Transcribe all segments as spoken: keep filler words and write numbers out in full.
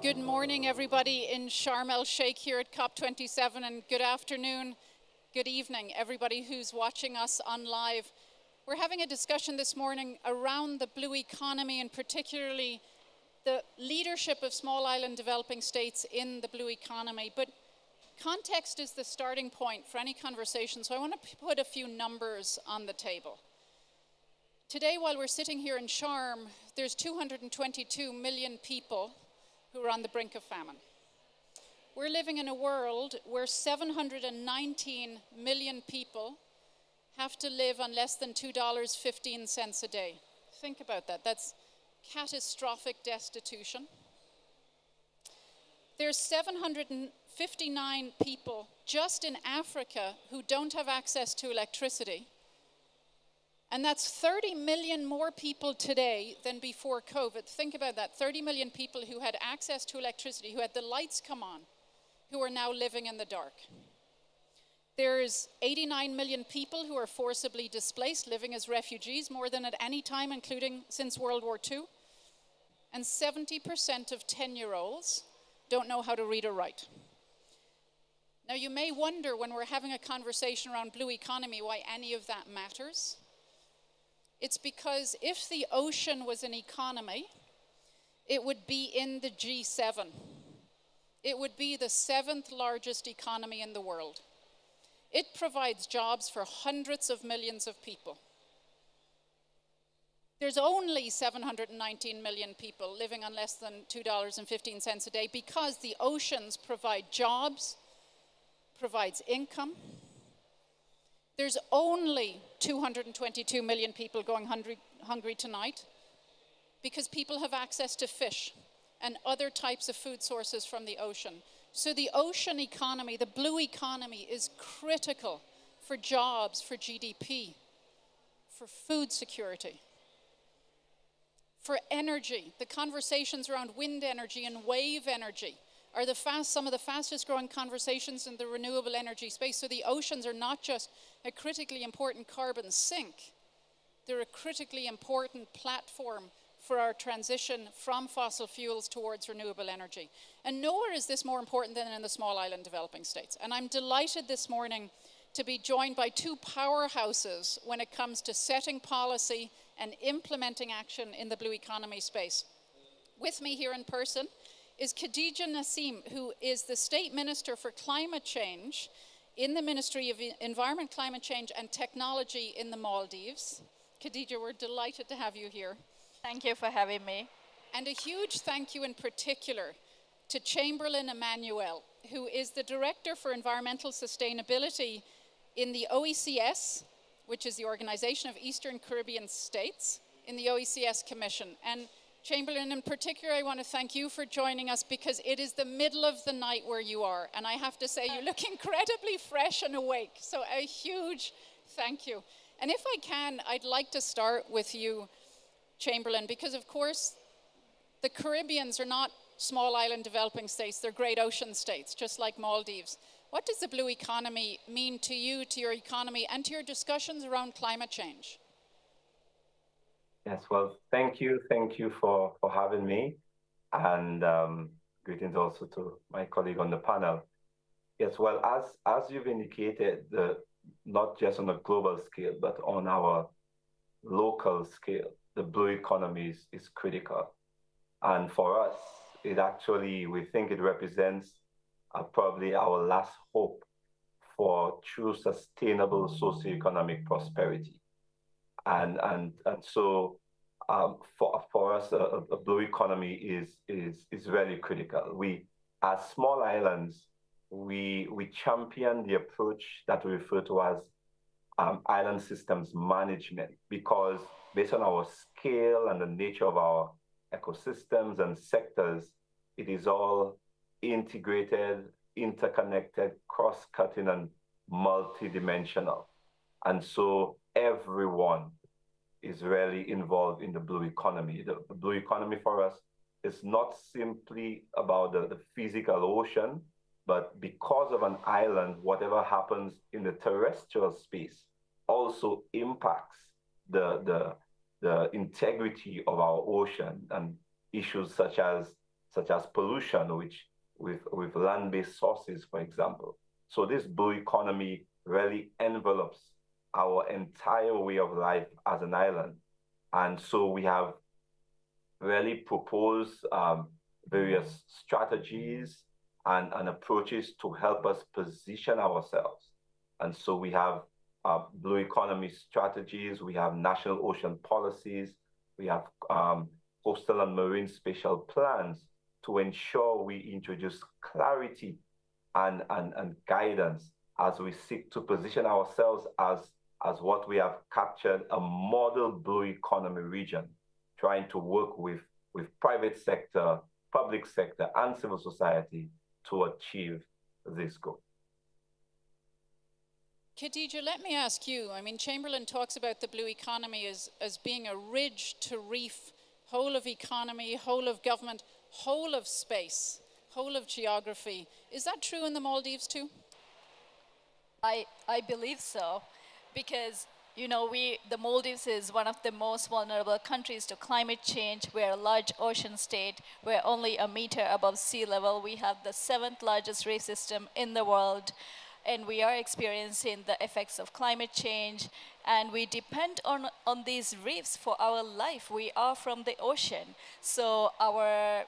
Good morning, everybody in Sharm El Sheikh here at COP twenty-seven, and good afternoon, good evening, everybody who's watching us on live. We're having a discussion this morning around the blue economy, and particularly the leadership of small island developing states in the blue economy. But context is the starting point for any conversation, so I want to put a few numbers on the table. Today, while we're sitting here in Sharm, there's two hundred twenty-two million people who are on the brink of famine. We're living in a world where seven hundred nineteen million people have to live on less than two dollars and fifteen cents a day. Think about that. That's catastrophic destitution. There's seven hundred fifty-nine people just in Africa who don't have access to electricity. And that's thirty million more people today than before COVID. Think about that, thirty million people who had access to electricity, who had the lights come on, who are now living in the dark. There's eighty-nine million people who are forcibly displaced, living as refugees, more than at any time, including since World War Two. And seventy percent of ten-year-olds don't know how to read or write. Now, you may wonder, when we're having a conversation around blue economy, why any of that matters. It's because if the ocean was an economy, it would be in the G seven. It would be the seventh largest economy in the world. It provides jobs for hundreds of millions of people. There's only seven hundred nineteen million people living on less than two dollars and fifteen cents a day because the oceans provide jobs, provides income. There's only two hundred twenty-two million people going hungry, hungry tonight because people have access to fish and other types of food sources from the ocean. So the ocean economy, the blue economy, is critical for jobs, for G D P, for food security, for energy. The conversations around wind energy and wave energy are the fast, some of the fastest growing conversations in the renewable energy space. So the oceans are not just a critically important carbon sink, they're a critically important platform for our transition from fossil fuels towards renewable energy. And nowhere is this more important than in the small island developing states. And I'm delighted this morning to be joined by two powerhouses when it comes to setting policy and implementing action in the blue economy space. With me here in person is Khadija Naseem, who is the State Minister for Climate Change in the Ministry of Environment, Climate Change and Technology in the Maldives. Khadija, we're delighted to have you here. Thank you for having me. And a huge thank you in particular to Chamberlain Emmanuel, who is the Director for Environmental Sustainability in the O E C S, which is the Organization of Eastern Caribbean States, in the O E C S Commission. And Chamberlain, in particular, I want to thank you for joining us because it is the middle of the night where you are. And I have to say, you look incredibly fresh and awake. So a huge thank you. And if I can, I'd like to start with you, Chamberlain, because, of course, the Caribbeans are not small island developing states. They're great ocean states, just like Maldives. What does the blue economy mean to you, to your economy, and to your discussions around climate change? Yes, well, thank you. Thank you for, for having me. And um, greetings also to my colleague on the panel. Yes, well, as, as you've indicated, the, not just on a global scale, but on our local scale, the blue economy is, is critical. And for us, it actually, we think it represents uh, probably our last hope for true sustainable socioeconomic prosperity. And, and, and so um, for, for us, a, a blue economy is, is, is really critical. We, as small islands, we, we champion the approach that we refer to as um, island systems management, because based on our scale and the nature of our ecosystems and sectors, it is all integrated, interconnected, cross-cutting, and multidimensional. And so everyone is really involved in the blue economy. The, the blue economy for us is not simply about the, the physical ocean, but because of an island, whatever happens in the terrestrial space also impacts the, the, the integrity of our ocean, and issues such as such as pollution, which with, with land-based sources, for example. So this blue economy really envelops our entire way of life as an island. And so we have really proposed um, various strategies and, and approaches to help us position ourselves. And so we have uh, blue economy strategies, we have national ocean policies, we have um, coastal and marine spatial plans to ensure we introduce clarity and, and, and guidance as we seek to position ourselves as, as what we have captured, a model blue economy region, trying to work with, with private sector, public sector, and civil society to achieve this goal. Khadija, let me ask you, I mean, Chamberlain talks about the blue economy as, as being a ridge to reef, whole of economy, whole of government, whole of space, whole of geography. Is that true in the Maldives too? I, I believe so, because, you know, we, the Maldives is one of the most vulnerable countries to climate change. We're a large ocean state. We're only a meter above sea level. We have the seventh largest reef system in the world, and we are experiencing the effects of climate change, and we depend on, on these reefs for our life. We are from the ocean, so our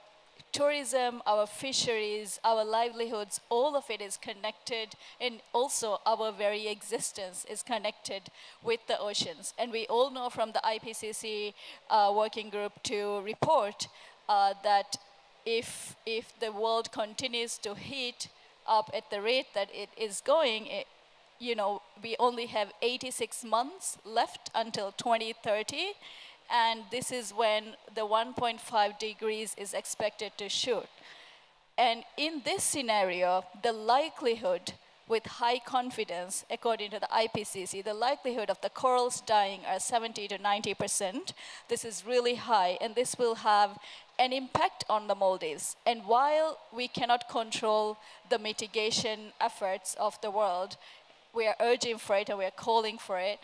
tourism, our fisheries, our livelihoods, all of it is connected, and also our very existence is connected with the oceans. And we all know from the I P C C uh, working group to report uh, that if, if the world continues to heat up at the rate that it is going, it, you know, we only have eighty-six months left until twenty thirty. And this is when the one point five degrees is expected to shoot. And in this scenario, the likelihood with high confidence, according to the I P C C, the likelihood of the corals dying are seventy to ninety percent. This is really high, and this will have an impact on the Maldives. And while we cannot control the mitigation efforts of the world, we are urging for it and we are calling for it.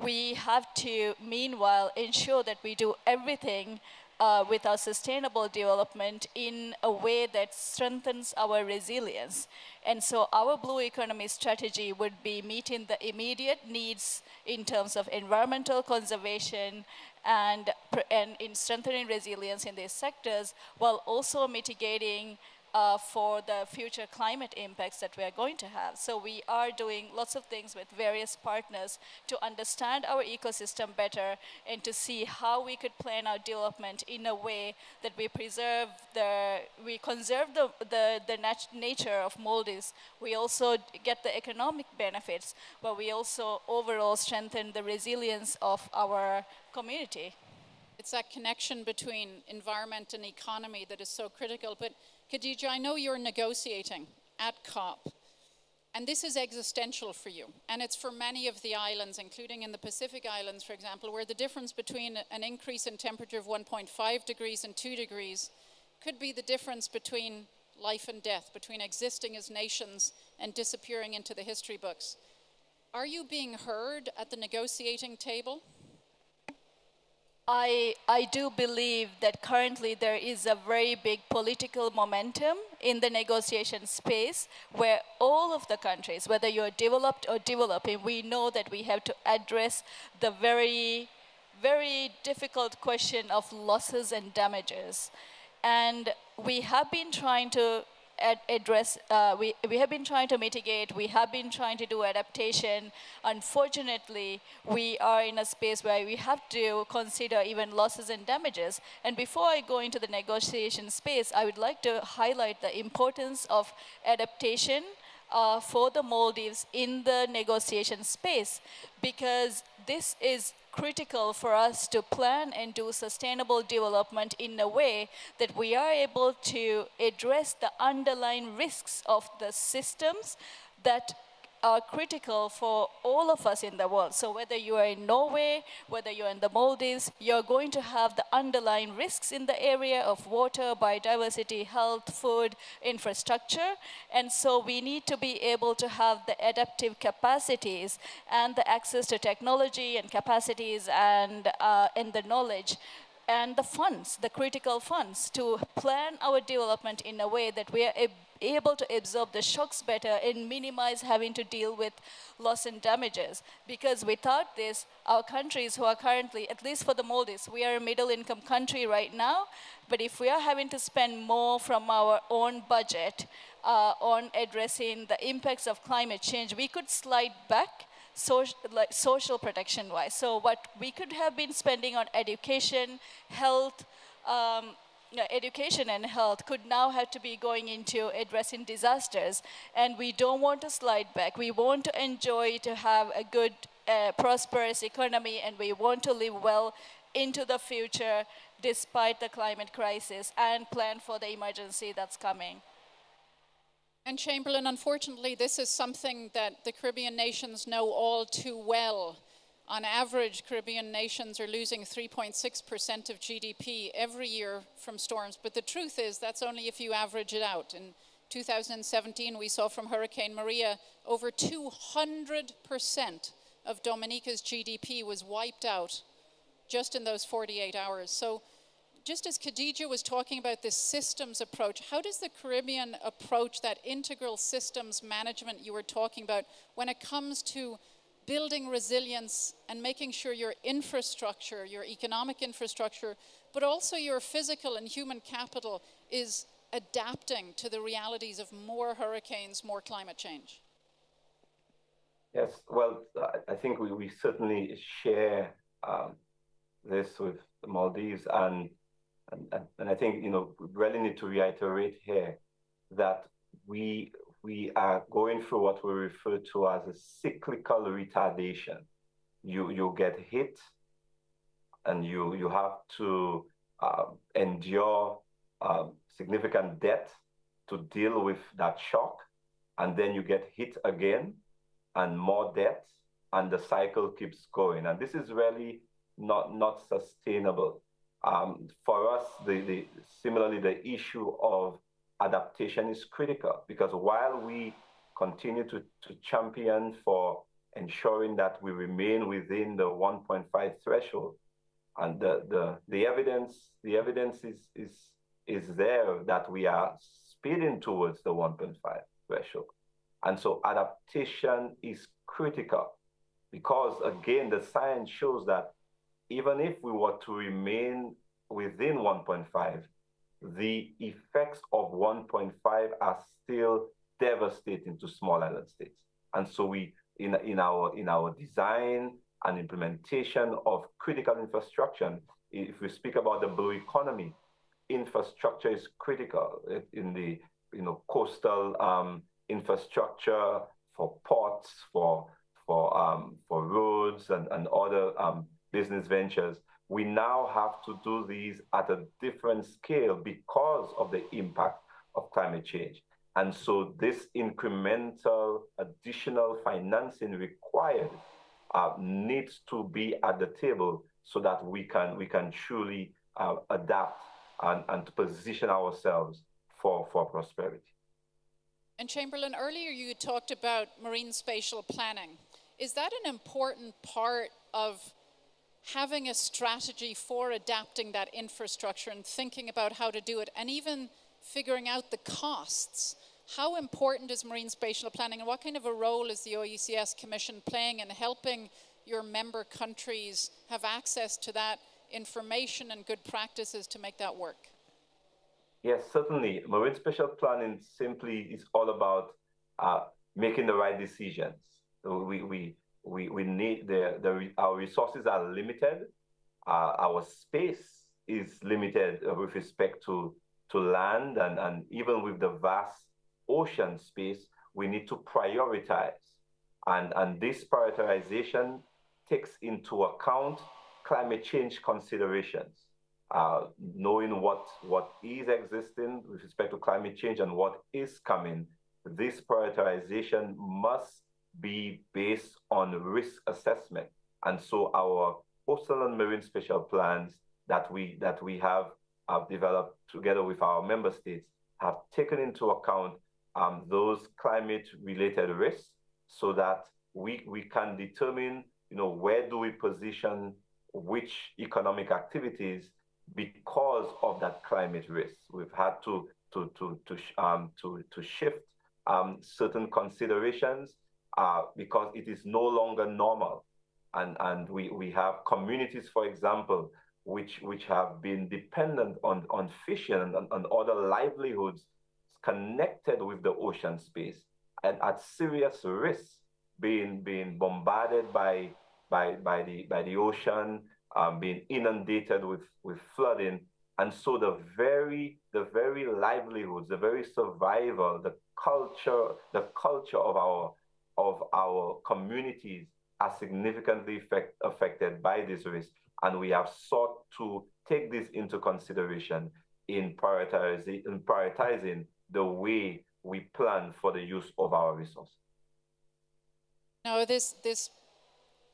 We have to, meanwhile, ensure that we do everything uh, with our sustainable development in a way that strengthens our resilience. And so our blue economy strategy would be meeting the immediate needs in terms of environmental conservation and, and in strengthening resilience in these sectors, while also mitigating Uh, for the future climate impacts that we are going to have. So we are doing lots of things with various partners to understand our ecosystem better and to see how we could plan our development in a way that we preserve the, we conserve the, the, the nat nature of Maldives. We also get the economic benefits, but we also overall strengthen the resilience of our community. It's that connection between environment and economy that is so critical. But Khadija, I know you're negotiating at COP, and this is existential for you, and it's for many of the islands, including in the Pacific Islands, for example, where the difference between an increase in temperature of one point five degrees and two degrees could be the difference between life and death, between existing as nations and disappearing into the history books. Are you being heard at the negotiating table? I, I do believe that currently there is a very big political momentum in the negotiation space where all of the countries, whether you're developed or developing, we know that we have to address the very, very difficult question of losses and damages. And we have been trying to address, uh, we, we have been trying to mitigate, we have been trying to do adaptation. Unfortunately, we are in a space where we have to consider even losses and damages. And before I go into the negotiation space, I would like to highlight the importance of adaptation uh, for the Maldives in the negotiation space, because this is critical for us to plan and do sustainable development in a way that we are able to address the underlying risks of the systems that are critical for all of us in the world. So whether you are in Norway, whether you're in the Maldives, you're going to have the underlying risks in the area of water, biodiversity, health, food, infrastructure. And so we need to be able to have the adaptive capacities and the access to technology and capacities and, uh, and the knowledge and the funds, the critical funds, to plan our development in a way that we are ab able to absorb the shocks better and minimize having to deal with loss and damages. Because without this, our countries who are currently, at least for the Maldives, we are a middle-income country right now, but if we are having to spend more from our own budget uh, on addressing the impacts of climate change, we could slide back Social, like, social protection-wise. So what we could have been spending on education, health, um, education and health could now have to be going into addressing disasters. And we don't want to slide back. We want to enjoy to have a good, uh, prosperous economy, and we want to live well into the future despite the climate crisis and plan for the emergency that's coming. And Chamberlain, unfortunately, this is something that the Caribbean nations know all too well. On average, Caribbean nations are losing three point six percent of G D P every year from storms. But the truth is, that's only if you average it out. In two thousand seventeen, we saw from Hurricane Maria, over two hundred percent of Dominica's G D P was wiped out just in those forty-eight hours. So, just as Khadija was talking about this systems approach, how does the Caribbean approach that integral systems management you were talking about when it comes to building resilience and making sure your infrastructure, your economic infrastructure, but also your physical and human capital is adapting to the realities of more hurricanes, more climate change? Yes, well, I think we, we certainly share um, this with the Maldives, and And, and I think, you know, we really need to reiterate here that we we are going through what we refer to as a cyclical retardation. You you get hit, and you you have to uh, endure uh, significant debt to deal with that shock, and then you get hit again, and more debt, and the cycle keeps going. And this is really not not sustainable. Um, for us, the, the, similarly, the issue of adaptation is critical, because while we continue to, to champion for ensuring that we remain within the one point five threshold, and the, the, the evidence, the evidence is, is, is there that we are speeding towards the one point five threshold. And so adaptation is critical, because, again, the science shows that even if we were to remain within one point five, the effects of one point five are still devastating to small island states. And so we, in, in, our, in our design and implementation of critical infrastructure, if we speak about the blue economy, infrastructure is critical in the you know, coastal um, infrastructure for ports, for, for, um, for roads and, and other um, business ventures. We now have to do these at a different scale because of the impact of climate change. And so this incremental additional financing required uh, needs to be at the table so that we can, we can truly uh, adapt and, and position ourselves for, for prosperity. And Chamberlain, earlier you talked about marine spatial planning. Is that an important part of having a strategy for adapting that infrastructure and thinking about how to do it, and even figuring out the costs? How important is marine spatial planning, and what kind of a role is the O E C S Commission playing in helping your member countries have access to that information and good practices to make that work? Yes, certainly. Marine spatial planning simply is all about uh, making the right decisions. So we, we We, we need, the, the, our resources are limited, uh, our space is limited with respect to, to land, and, and even with the vast ocean space, we need to prioritize. And, and this prioritization takes into account climate change considerations, uh, knowing what, what is existing with respect to climate change and what is coming. This prioritization must be based on risk assessment. And so our coastal and marine spatial plans that we that we have, have developed together with our member states have taken into account um, those climate-related risks, so that we, we can determine, you know, where do we position which economic activities because of that climate risk. We've had to to to to um to to shift um certain considerations uh because it is no longer normal, and and we we have communities, for example, which which have been dependent on on fishing and on other livelihoods connected with the ocean space, and at serious risk being being bombarded by by by the by the ocean, um, being inundated with with flooding. And so the very the very livelihoods, the very survival, the culture the culture of our of our communities are significantly effect, affected by this risk. And we have sought to take this into consideration in prioritizing in prioritizing the way we plan for the use of our resources. Now, this this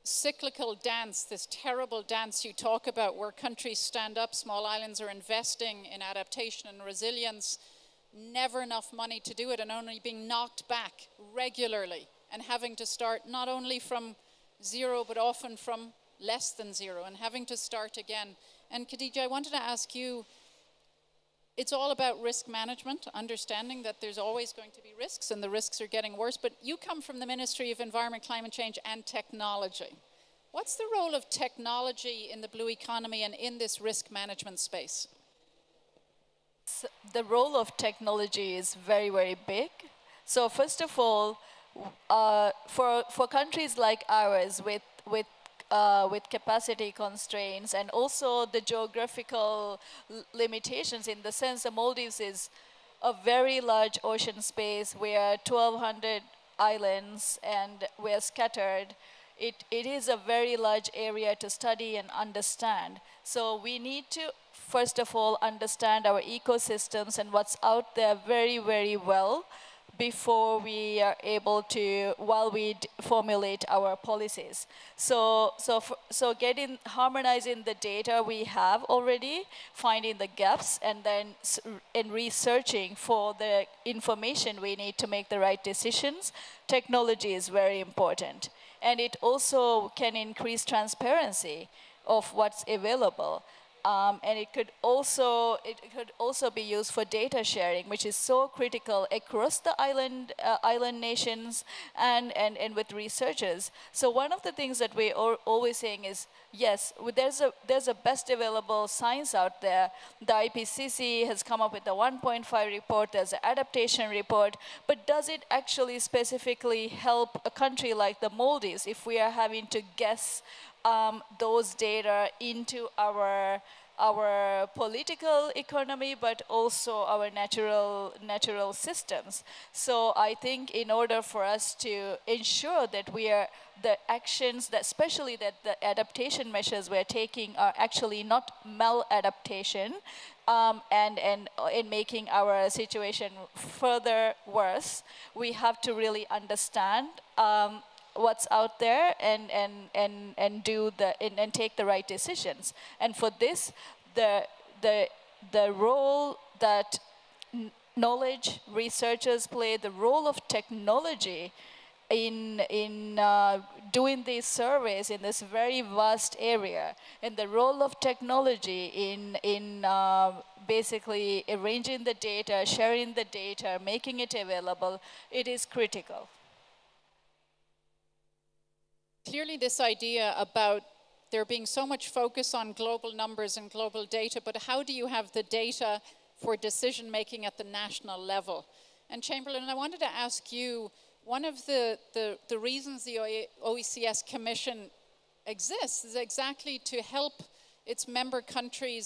cyclical dance, this terrible dance you talk about, where countries stand up, small islands are investing in adaptation and resilience, never enough money to do it, and only being knocked back regularly and having to start not only from zero, but often from less than zero, and having to start again. And Khadija, I wanted to ask you, it's all about risk management, understanding that there's always going to be risks and the risks are getting worse, but you come from the Ministry of Environment, Climate Change and Technology. What's the role of technology in the blue economy and in this risk management space? So the role of technology is very, very big. So first of all, uh, for, for countries like ours with, with Uh, with capacity constraints and also the geographical limitations, in the sense the Maldives is a very large ocean space. We are twelve hundred islands and we're scattered. It, it is a very large area to study and understand. So we need to, first of all, understand our ecosystems and what's out there very, very well before we are able to, while we d formulate our policies. So, so, f so getting, harmonizing the data we have already, finding the gaps, and then s in researching for the information we need to make the right decisions. Technology is very important. And it also can increase transparency of what's available. Um, and it could also it could also be used for data sharing, which is so critical across the island uh, island nations and, and and with researchers. So one of the things that we are always saying is, yes, there's a there's a best available science out there. The I P C C has come up with the one point five report. There's an adaptation report, but does it actually specifically help a country like the Maldives if we are having to guess Um, those data into our our political economy, but also our natural natural systems? So I think in order for us to ensure that we are the actions, that especially that the adaptation measures we're taking are actually not maladaptation, um, and and in making our situation further worse, we have to really understand Um, what's out there and and and and do the and, and take the right decisions. And for this, the the the role that knowledge researchers play, the role of technology in in uh, doing these surveys in this very vast area, and the role of technology in in uh, basically arranging the data, sharing the data, making it available, it is critical. Clearly, this idea about there being so much focus on global numbers and global data, but how do you have the data for decision making at the national level? And Chamberlain, I wanted to ask you, one of the, the, the reasons the O E C S Commission exists is exactly to help its member countries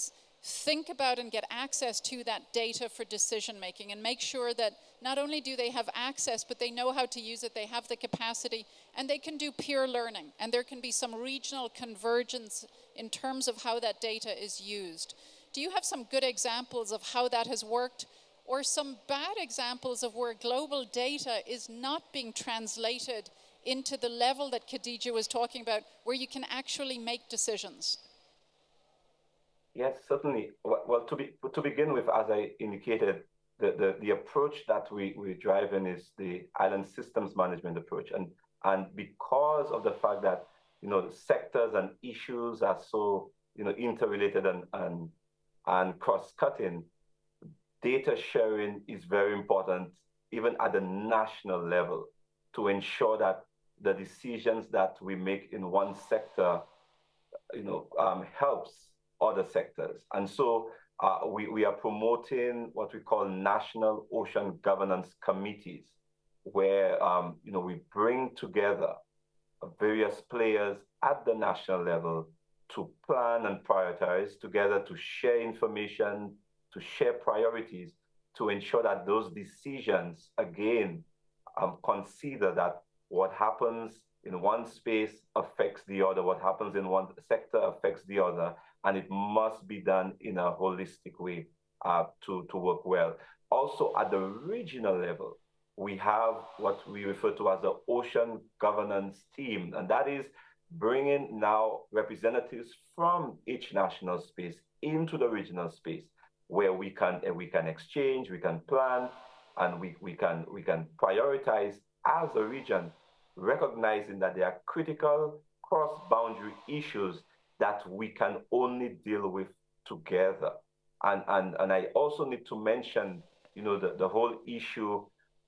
think about and get access to that data for decision making, and make sure that not only do they have access, but they know how to use it, they have the capacity, and they can do peer learning, and there can be some regional convergence in terms of how that data is used. Do you have some good examples of how that has worked, or some bad examples of where global data is not being translated into the level that Khadija was talking about, where you can actually make decisions? Yes, certainly. Well, to be, to begin with, as I indicated, The, the, the approach that we, we're driving is the island systems management approach. And, and because of the fact that, you know, the sectors and issues are so, you know, interrelated and, and and cross-cutting, data sharing is very important, even at the national level, to ensure that the decisions that we make in one sector, you know, um, helps other sectors. And so uh, we, we are promoting what we call national ocean governance committees, where, um, you know, we bring together various players at the national level to plan and prioritize together, to share information, to share priorities, to ensure that those decisions, again, um, consider that what happens in one space affects the other, what happens in one sector affects the other, and it must be done in a holistic way uh, to, to work well. Also, at the regional level, we have what we refer to as the Ocean Governance Team, and that is bringing now representatives from each national space into the regional space, where we can we can exchange, we can plan, and we we can we can prioritize as a region, recognizing that there are critical cross-boundary issues that we can only deal with together. And and and I also need to mention, you know, the, the whole issue,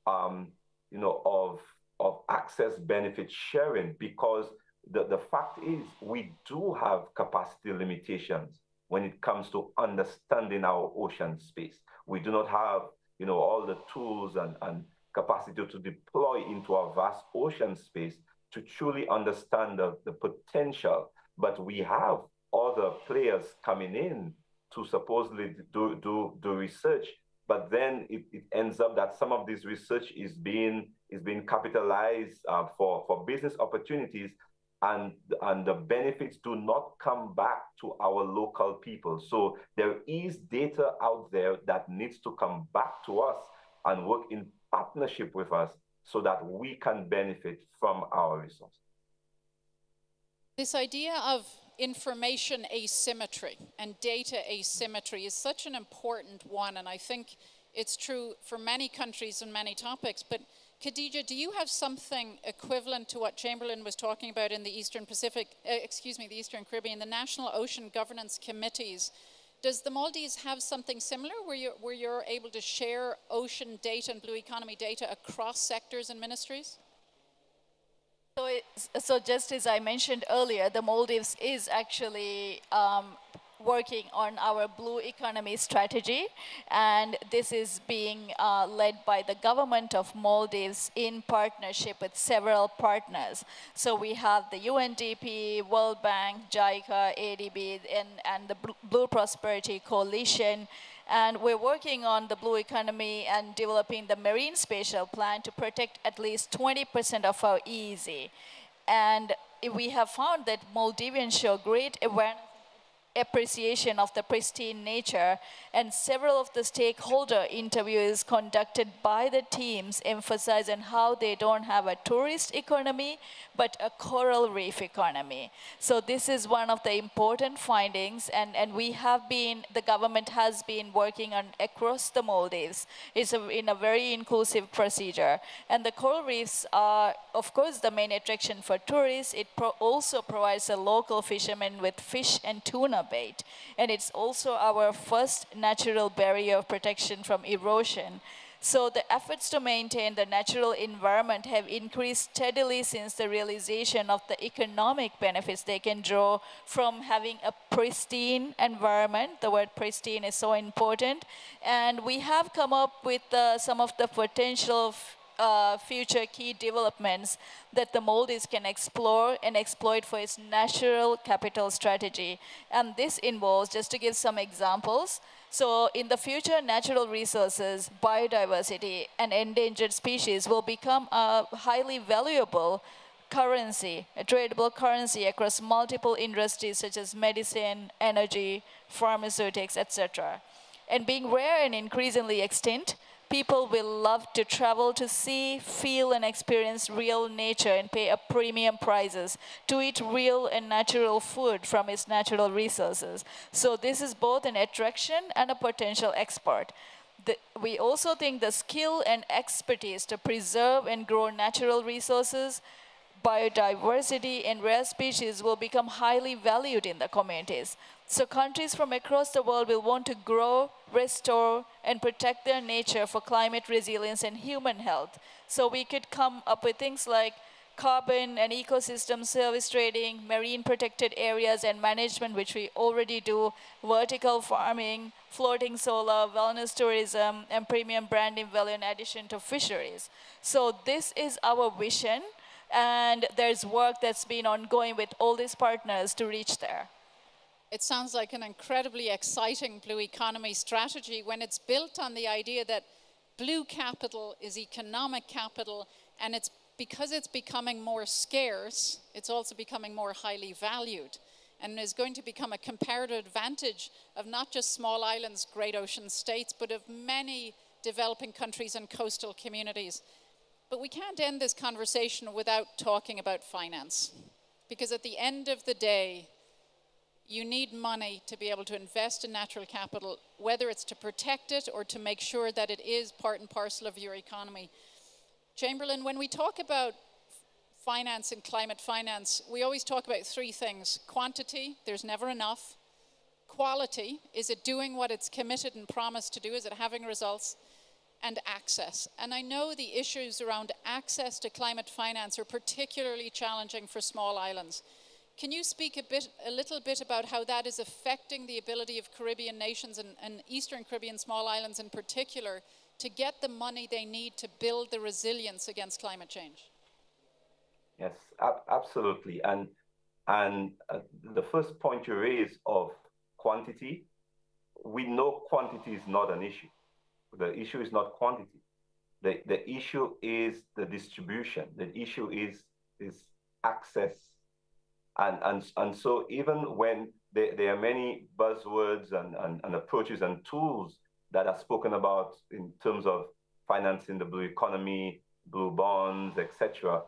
um, you know, of of access benefit sharing, because the, the fact is we do have capacity limitations when it comes to understanding our ocean space. We do not have, you know, all the tools and, and capacity to deploy into our vast ocean space to truly understand the, the potential. But we have other players coming in to supposedly do, do, do research, but then it, it ends up that some of this research is being, is being capitalized uh, for, for business opportunities, and, and the benefits do not come back to our local people. So there is data out there that needs to come back to us and work in partnership with us so that we can benefit from our resources. This idea of information asymmetry and data asymmetry is such an important one, and I think it's true for many countries and many topics. But Khadija, do you have something equivalent to what Chamberlain was talking about in the Eastern Pacific, uh, excuse me, the Eastern Caribbean, the National Ocean Governance Committees? Does the Maldives have something similar where you're, where you're able to share ocean data and blue economy data across sectors and ministries? So, it, so just as I mentioned earlier, the Maldives is actually um, working on our blue economy strategy, and this is being uh, led by the government of Maldives in partnership with several partners. So we have the U N D P, World Bank, JICA, A D B, and, and the Blue Prosperity Coalition. And we're working on the blue economy and developing the marine spatial plan to protect at least twenty percent of our E E Z. And we have found that Maldivians show great awareness, appreciation of the pristine nature, and several of the stakeholder interviews conducted by the teams emphasize on how they don't have a tourist economy but a coral reef economy. So this is one of the important findings, and, and we have been, the government has been working on across the Maldives. It's a, in a very inclusive procedure. And the coral reefs are, of course, the main attraction for tourists. It pro also provides the local fishermen with fish and tuna bait, and it's also our first natural barrier of protection from erosion. So the efforts to maintain the natural environment have increased steadily since the realization of the economic benefits they can draw from having a pristine environment. The word pristine is so important, and we have come up with uh, some of the potential Uh, future key developments that the Maldives can explore and exploit for its natural capital strategy. And this involves, just to give some examples, so in the future, natural resources, biodiversity, and endangered species will become a highly valuable currency, a tradable currency across multiple industries such as medicine, energy, pharmaceutics, et cetera. And being rare and increasingly extinct, people will love to travel to see, feel, and experience real nature and pay a premium prices to eat real and natural food from its natural resources. So this is both an attraction and a potential export. The, we also think the skill and expertise to preserve and grow natural resources biodiversity and rare species will become highly valued in the communities. So countries from across the world will want to grow, restore, and protect their nature for climate resilience and human health. So we could come up with things like carbon and ecosystem service trading, marine protected areas and management, which we already do, vertical farming, floating solar, wellness tourism, and premium branding value in addition to fisheries. So this is our vision, and there's work that's been ongoing with all these partners to reach there. It sounds like an incredibly exciting blue economy strategy when it's built on the idea that blue capital is economic capital, and it's because it's becoming more scarce, it's also becoming more highly valued, and is going to become a comparative advantage of not just small islands, great ocean states, but of many developing countries and coastal communities. But we can't end this conversation without talking about finance, because at the end of the day, you need money to be able to invest in natural capital, whether it's to protect it or to make sure that it is part and parcel of your economy. Chamberlain, when we talk about finance and climate finance, we always talk about three things. Quantity, there's never enough. Quality, is it doing what it's committed and promised to do? Is it having results? And access. And I know the issues around access to climate finance are particularly challenging for small islands. Can you speak a bit, a little bit about how that is affecting the ability of Caribbean nations and, and Eastern Caribbean small islands in particular to get the money they need to build the resilience against climate change? Yes, ab absolutely. And, and uh, the first point you raised of quantity, we know quantity is not an issue. The issue is not quantity. The, the issue is the distribution. The issue is, is access. And, and, and so even when there, there are many buzzwords and, and, and approaches and tools that are spoken about in terms of financing the blue economy, blue bonds, et cetera.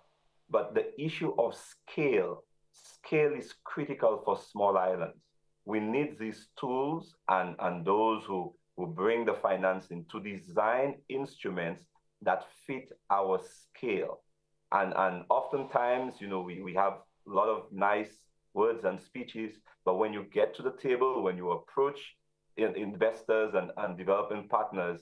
But the issue of scale, scale is critical for small islands. We need these tools and, and those who, who bring the financing to design instruments that fit our scale. And, and oftentimes, you know, we, we have a lot of nice words and speeches, but when you get to the table, when you approach investors and, and development partners,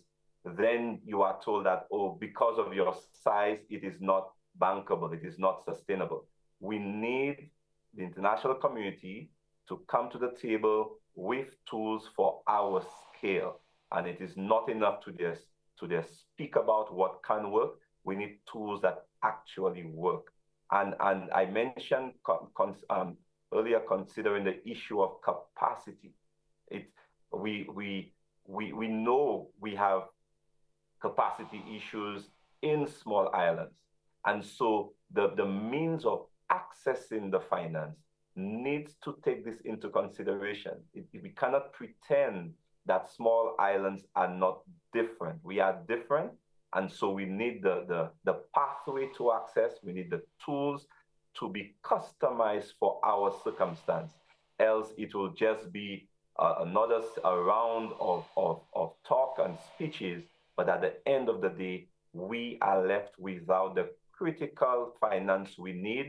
then you are told that, oh, because of your size, it is not bankable, it is not sustainable. We need the international community to come to the table with tools for our scale. And it is not enough to just, to just speak about what can work. We need tools that actually work. And, and I mentioned con um, earlier considering the issue of capacity. It, We, we, we, we know we have capacity issues in small islands. And so the, the means of accessing the finance needs to take this into consideration. It, we cannot pretend that small islands are not different. We are different. And so we need the, the, the pathway to access. We need the tools to be customized for our circumstance. Else it will just be Uh, another a round of, of, of talk and speeches, but at the end of the day, we are left without the critical finance we need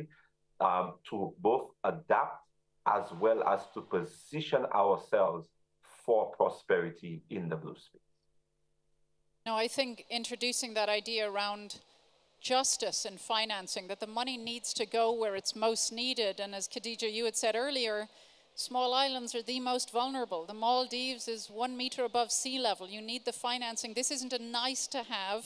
um, to both adapt as well as to position ourselves for prosperity in the blue space. Now, I think introducing that idea around justice and financing, that the money needs to go where it's most needed, and as Khadija, you had said earlier, small islands are the most vulnerable. The Maldives is one meter above sea level. You need the financing. This isn't a nice to have,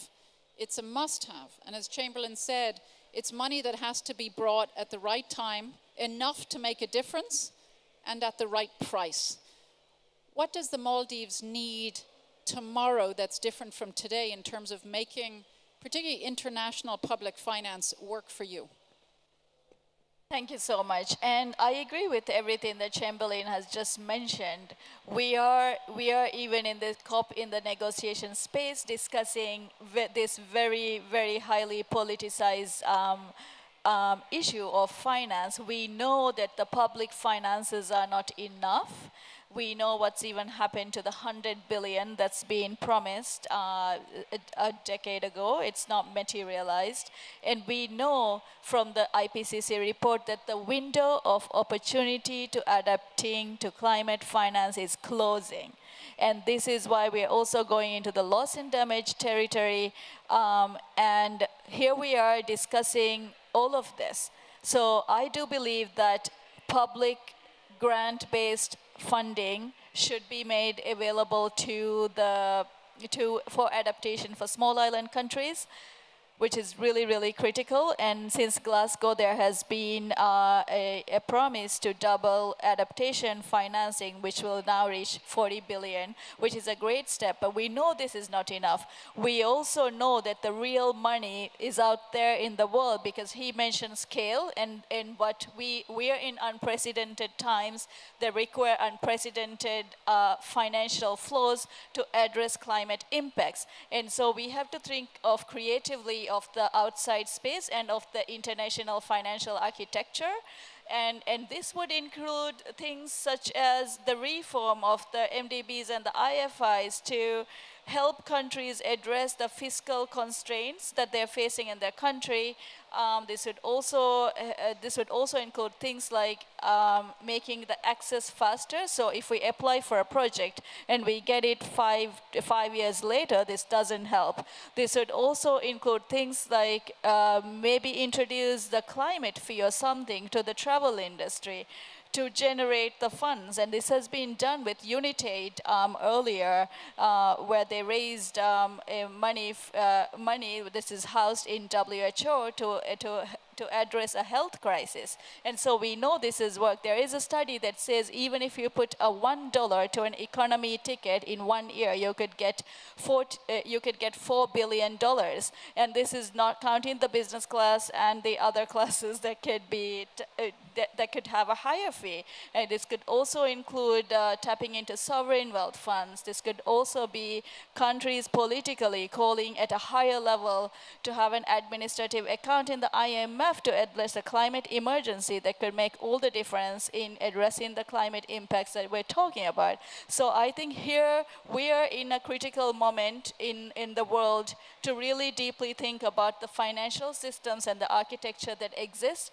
it's a must have. And as Chamberlain said, it's money that has to be brought at the right time, enough to make a difference, and at the right price. What does the Maldives need tomorrow that's different from today in terms of making, particularly international public finance, work for you? Thank you so much. And I agree with everything that Chamberlain has just mentioned. We are, we are even in the COP, in the negotiation space, discussing this very, very highly politicized um, um, issue of finance. We know that the public finances are not enough. We know what's even happened to the one hundred billion that's been promised uh, a, a decade ago. It's not materialized. And we know from the I P C C report that the window of opportunity to adapting to climate finance is closing. And this is why we're also going into the loss and damage territory. Um, and here we are discussing all of this. So I do believe that public grant-based funding should be made available to the to for adaptation for small island countries, which is really, really critical. And since Glasgow, there has been uh, a, a promise to double adaptation financing, which will now reach forty billion, which is a great step. But we know this is not enough. We also know that the real money is out there in the world, because he mentioned scale, and, and what we, we are in unprecedented times that require unprecedented uh, financial flows to address climate impacts. And so we have to think of creatively of the outside space and of the international financial architecture. And, and this would include things such as the reform of the M D Bs and the I F Is to help countries address the fiscal constraints that they're facing in their country. Um, this would also, uh, this would also include things like um, making the access faster. So if we apply for a project and we get it five, five years later, this doesn't help. This would also include things like uh, maybe introduce the climate fee or something to the travel industry to generate the funds. And this has been done with UNITAID um, earlier, uh, where they raised um, money, uh, money, this is housed in W H O to, uh, to, to address a health crisis. And so we know this is work. There is a study that says even if you put a one dollar to an economy ticket in one year, you could get four, uh, you could get four billion dollars. And this is not counting the business class and the other classes that could be, t uh, that, that could have a higher fee. And this could also include uh, tapping into sovereign wealth funds. This could also be countries politically calling at a higher level to have an administrative account in the I M F to address the climate emergency that could make all the difference in addressing the climate impacts that we're talking about. So I think here we are in a critical moment in, in the world to really deeply think about the financial systems and the architecture that exists.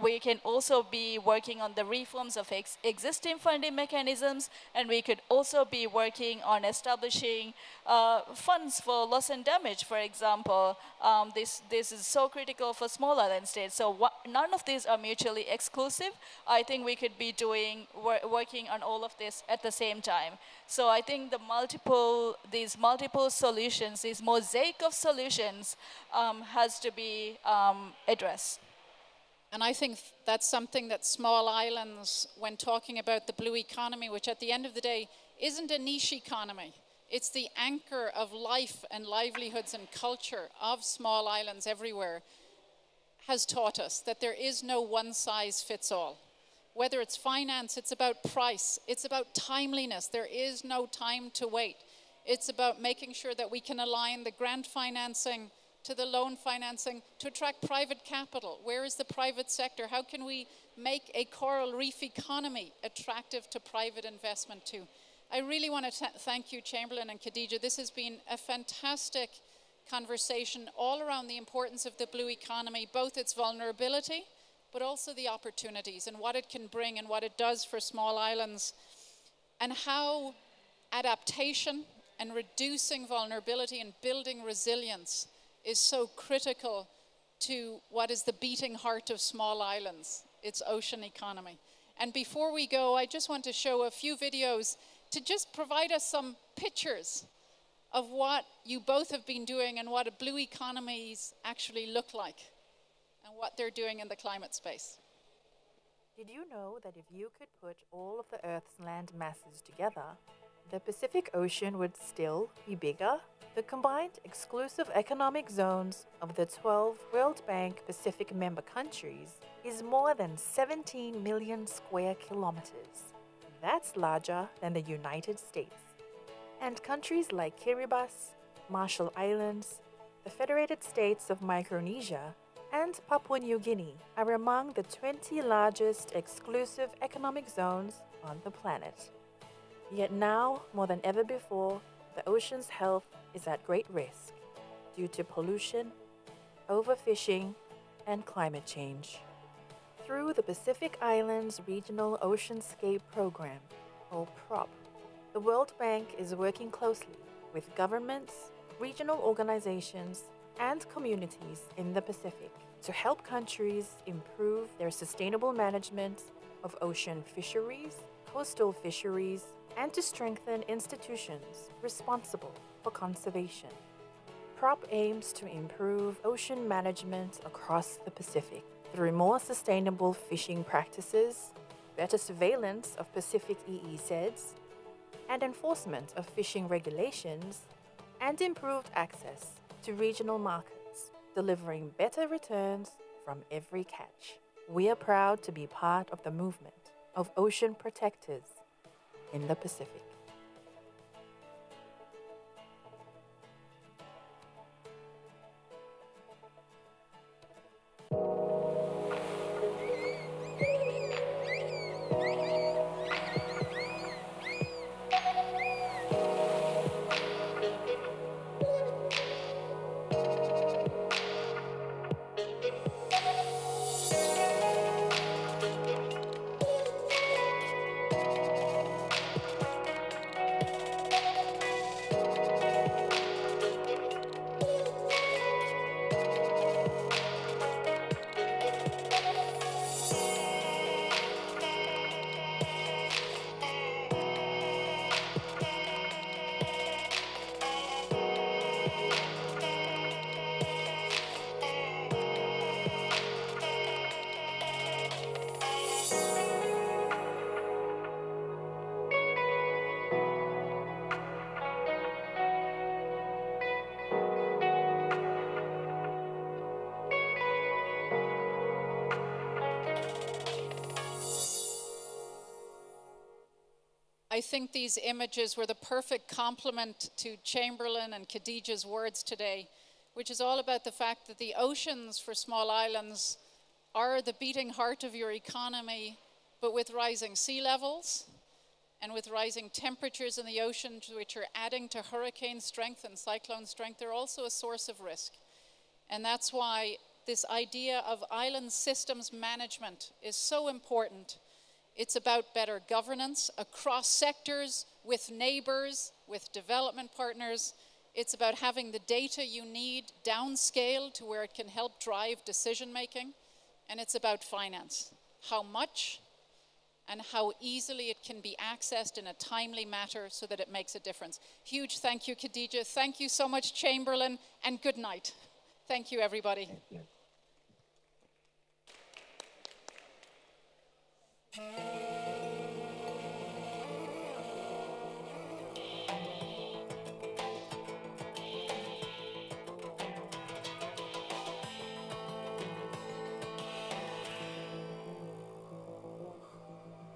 We can also be working on the reforms of ex existing funding mechanisms, and we could also be working on establishing uh, funds for loss and damage, for example. Um, this, this is so critical for small island states. So what, none of these are mutually exclusive. I think we could be doing wor working on all of this at the same time. So I think the multiple, these multiple solutions, this mosaic of solutions um, has to be um, addressed. And I think that's something that small islands, when talking about the blue economy, which at the end of the day isn't a niche economy, it's the anchor of life and livelihoods and culture of small islands everywhere, has taught us that there is no one size fits all. Whether it's finance, it's about price, it's about timeliness, there is no time to wait. It's about making sure that we can align the grant financing to the loan financing, to attract private capital. Where is the private sector? How can we make a coral reef economy attractive to private investment too? I really want to thank you, Chamberlain and Khadija. This has been a fantastic conversation all around the importance of the blue economy, both its vulnerability, but also the opportunities and what it can bring and what it does for small islands, and how adaptation and reducing vulnerability and building resilience is so critical to what is the beating heart of small islands, its ocean economy. And before we go, I just want to show a few videos to just provide us some pictures of what you both have been doing and what a blue economies actually look like and what they're doing in the climate space. Did you know that if you could put all of the Earth's land masses together, the Pacific Ocean would still be bigger? The combined exclusive economic zones of the twelve World Bank Pacific member countries is more than seventeen million square kilometers. That's larger than the United States. And countries like Kiribati, Marshall Islands, the Federated States of Micronesia, and Papua New Guinea are among the twenty largest exclusive economic zones on the planet. Yet now, more than ever before, the ocean's health is at great risk due to pollution, overfishing, and climate change. Through the Pacific Islands Regional Oceanscape Program, or PROP, the World Bank is working closely with governments, regional organizations, and communities in the Pacific to help countries improve their sustainable management of ocean fisheries, coastal fisheries, and to strengthen institutions responsible for conservation. PROP aims to improve ocean management across the Pacific through more sustainable fishing practices, better surveillance of Pacific E E Zs, and enforcement of fishing regulations, and improved access to regional markets, delivering better returns from every catch. We are proud to be part of the movement of ocean protectors in the Pacific. I think these images were the perfect complement to Chamberlain and Khadija's words today, which is all about the fact that the oceans for small islands are the beating heart of your economy, but with rising sea levels and with rising temperatures in the oceans, which are adding to hurricane strength and cyclone strength, they're also a source of risk. And that's why this idea of island systems management is so important. It's about better governance across sectors, with neighbors, with development partners. It's about having the data you need downscaled to where it can help drive decision-making. And it's about finance, how much and how easily it can be accessed in a timely manner so that it makes a difference. Huge thank you, Khadija. Thank you so much, Chamberlain, and good night. Thank you, everybody. Thank you. Hey.